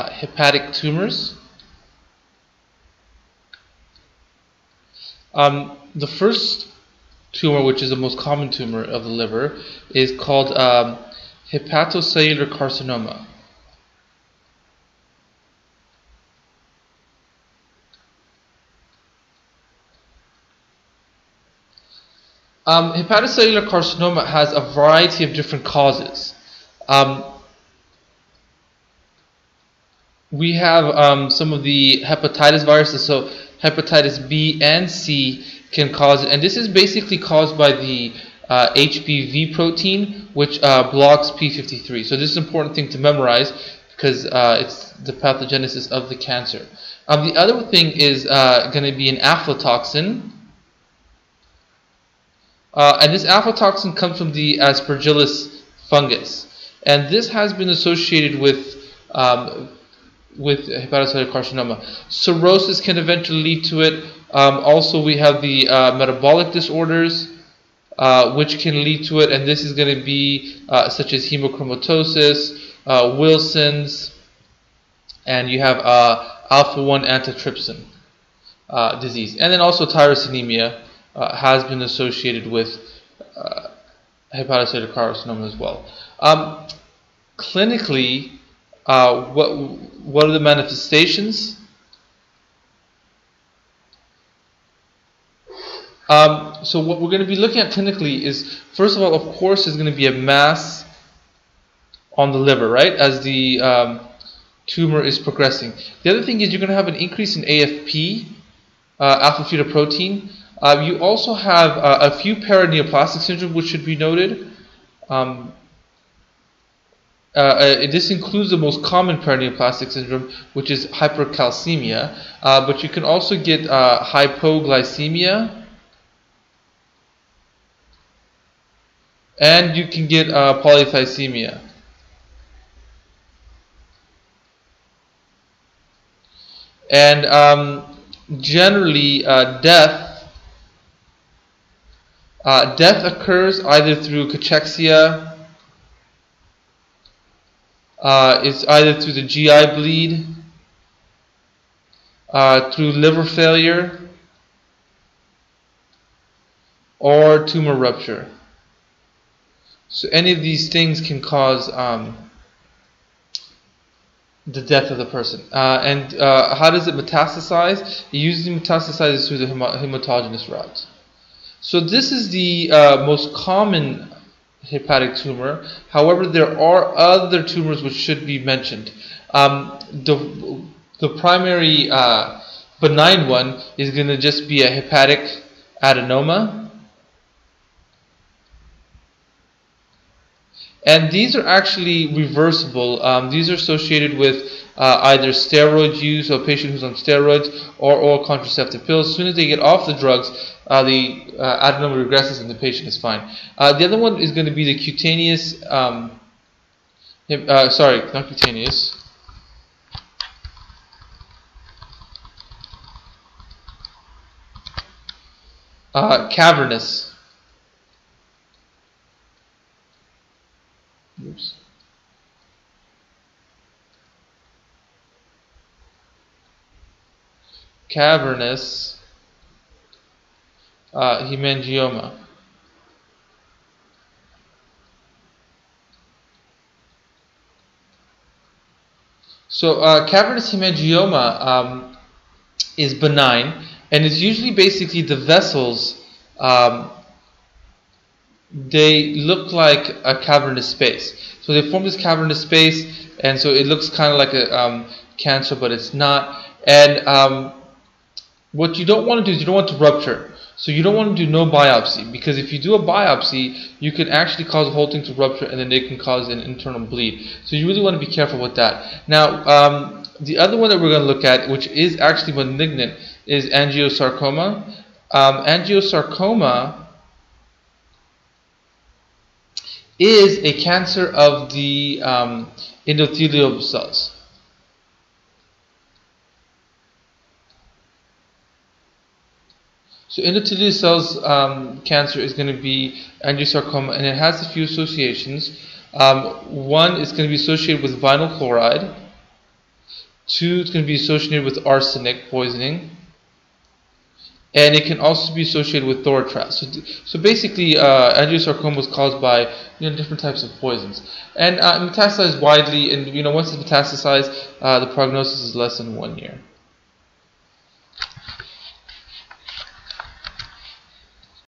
hepatic tumors. The first tumor, which is the most common tumor of the liver, is called hepatocellular carcinoma. Hepatocellular carcinoma has a variety of different causes. We have some of the hepatitis viruses, so hepatitis B and C can cause it, and this is basically caused by the HBV protein, which blocks p53. So this is an important thing to memorize because it's the pathogenesis of the cancer. The other thing is going to be an aflatoxin. And this aflatoxin comes from the Aspergillus fungus, and this has been associated with hepatocellular carcinoma. Cirrhosis can eventually lead to it. Also, we have the metabolic disorders, which can lead to it, and this is going to be such as hemochromatosis, Wilson's, and you have alpha-1 antitrypsin disease, and then also tyrosinemia. Has been associated with hepatocellular carcinoma as well. Clinically, what are the manifestations? So what we're going to be looking at clinically is, first of all, of course, there's going to be a mass on the liver, right, as the tumor is progressing. The other thing is you're going to have an increase in AFP, alpha-fetoprotein. You also have a few paraneoplastic syndrome, which should be noted. This includes the most common paraneoplastic syndrome, which is hypercalcemia, but you can also get hypoglycemia, and you can get polycythemia. And generally, death occurs either through cachexia, it's either through the GI bleed, through liver failure, or tumor rupture. So any of these things can cause the death of the person. And how does it metastasize? It usually metastasizes through the hematogenous route. So this is the most common hepatic tumor. However, there are other tumors which should be mentioned. The primary benign one is going to just be a hepatic adenoma. And these are actually reversible. These are associated with either steroid use, or a patient who's on steroids, or oral contraceptive pills. As soon as they get off the drugs, the adenoma regresses and the patient is fine. The other one is going to be the cutaneous, sorry, not cutaneous, cavernous. Oops. Cavernous hemangioma. So cavernous hemangioma is benign, and it's usually basically the vessels. They look like a cavernous space, so they form this cavernous space, and so it looks kind of like a cancer, but it's not. And what you don't want to do is you don't want to rupture. So you don't want to do no biopsy, because if you do a biopsy, you can actually cause the whole thing to rupture, and then it can cause an internal bleed. So you really want to be careful with that. Now, the other one that we're going to look at, which is actually malignant, is angiosarcoma. Angiosarcoma is a cancer of the endothelial cells. So endothelial cells cancer is going to be angiosarcoma, and it has a few associations. One is going to be associated with vinyl chloride. Two, it's going to be associated with arsenic poisoning. And it can also be associated with Thorotrast. So basically, angiosarcoma is caused by different types of poisons, and metastasized widely. And once it's metastasized, the prognosis is less than 1 year.